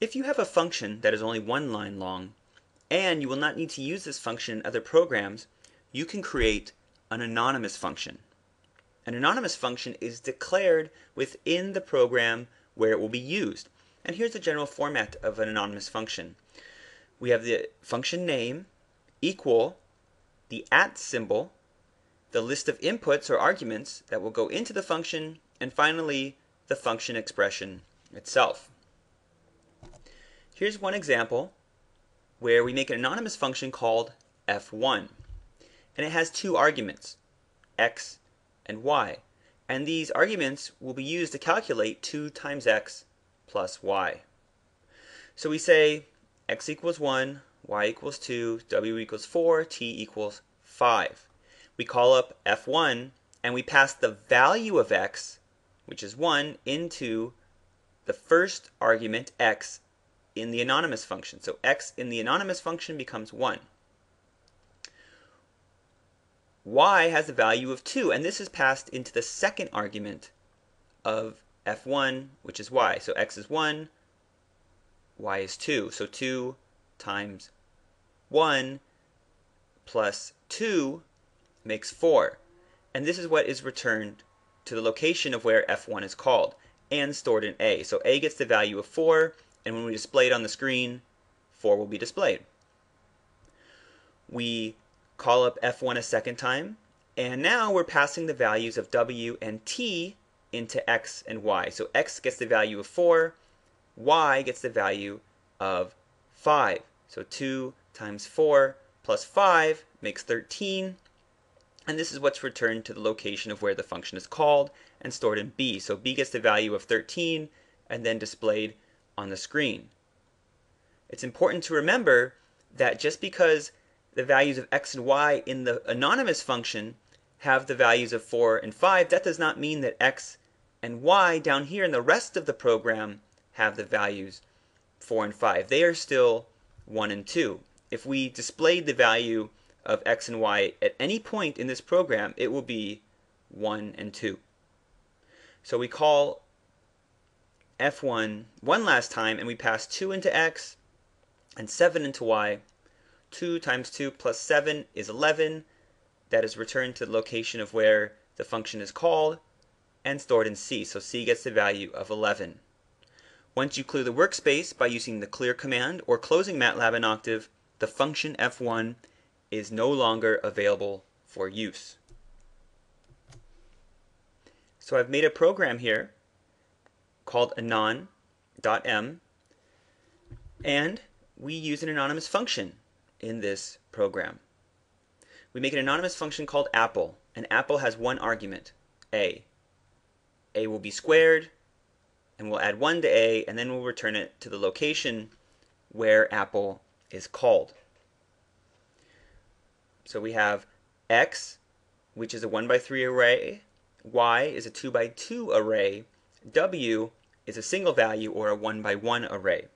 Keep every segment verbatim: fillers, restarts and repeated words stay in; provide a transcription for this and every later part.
If you have a function that is only one line long, and you will not need to use this function in other programs, you can create an anonymous function. An anonymous function is declared within the program where it will be used. And here's the general format of an anonymous function. We have the function name equal the at symbol, the list of inputs or arguments that will go into the function, and finally the function expression itself. Here's one example where we make an anonymous function called f one, and it has two arguments, x and y, and these arguments will be used to calculate two times x plus y. So we say x equals one, y equals two, w equals four, t equals five. We call up f one and we pass the value of x, which is one, into the first argument x in the anonymous function. So x in the anonymous function becomes one. Y has a value of two, and this is passed into the second argument of f one, which is y. So x is one, y is two. So two times one plus two makes four. And this is what is returned to the location of where f one is called and stored in A. So A gets the value of four, and when we display it on the screen, four will be displayed. We call up f one a second time, and now we're passing the values of w and t into x and y. So x gets the value of four, y gets the value of five. So two times four plus five makes thirteen, and this is what's returned to the location of where the function is called and stored in B. So B gets the value of thirteen and then displayed on the screen. It's important to remember that just because the values of x and y in the anonymous function have the values of four and five, that does not mean that x and y down here in the rest of the program have the values four and five. They are still one and two. If we displayed the value of x and y at any point in this program, it will be one and two. So we call f one one last time, and we pass two into x and seven into y. two times two plus seven is eleven. That is returned to the location of where the function is called and stored in C. So C gets the value of eleven. Once you clear the workspace by using the clear command or closing MATLAB in Octave, the function f one is no longer available for use. So I've made a program here called anon dot m, and we use an anonymous function in this program. We make an anonymous function called apple, and apple has one argument, a. A will be squared, and we'll add one to a, and then we'll return it to the location where apple is called. So we have x, which is a one by three array, y is a two by two array, w is a single value or a one by one array.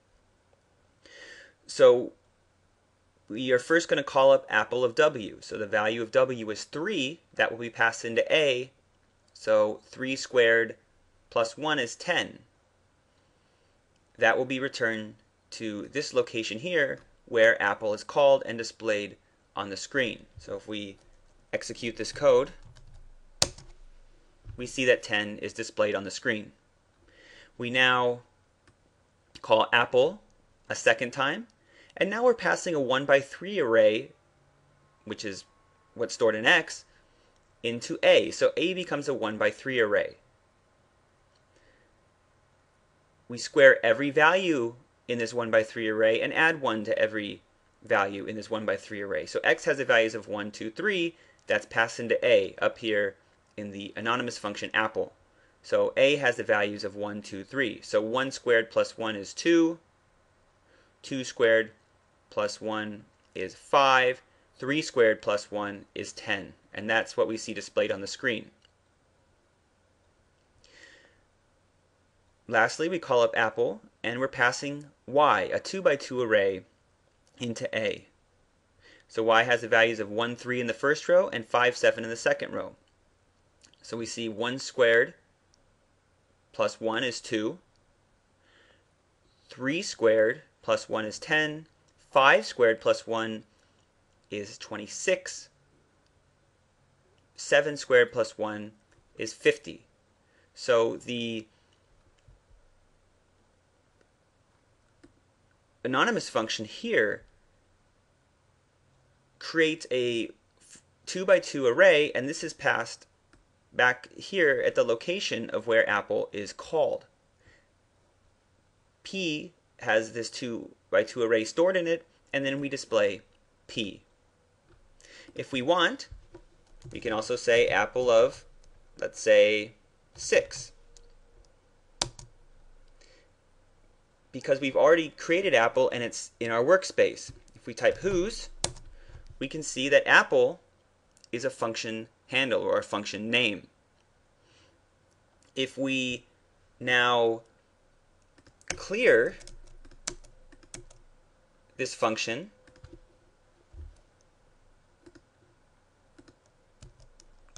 So we are first going to call up apple of w. So the value of w is three. That will be passed into a. So three squared plus one is ten. That will be returned to this location here where apple is called and displayed on the screen. So if we execute this code, we see that ten is displayed on the screen. We now call apple a second time, and now we're passing a one by three array, which is what's stored in x, into a. So a becomes a one by three array. We square every value in this one by three array and add one to every value in this one by three array. So x has the values of one, two, three. That's passed into a up here in the anonymous function apple. So a has the values of one, two, three. So one squared plus one is two. two squared plus one is five. three squared plus one is ten. And that's what we see displayed on the screen. Lastly, we call up apple, and we're passing y, a two by two array, into a. So y has the values of one, three in the first row and five, seven in the second row. So we see one squared plus one is two, three squared plus one is ten, five squared plus one is twenty-six, seven squared plus one is fifty. So the anonymous function here creates a two by two array, and this is passed back here at the location of where apple is called. P has this two by two array stored in it, and then we display P. If we want, we can also say apple of, let's say, six. Because we've already created apple and it's in our workspace. If we type whose, we can see that apple is a function handle or a function name. If we now clear this function,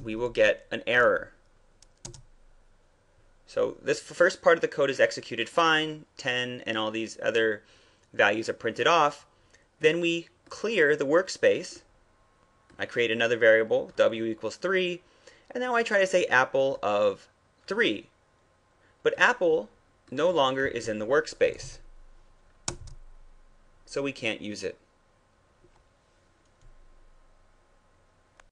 we will get an error. So this first part of the code is executed fine, ten and all these other values are printed off. Then we clear the workspace. I create another variable, w equals three, and now I try to say apple of three. But apple no longer is in the workspace, so we can't use it.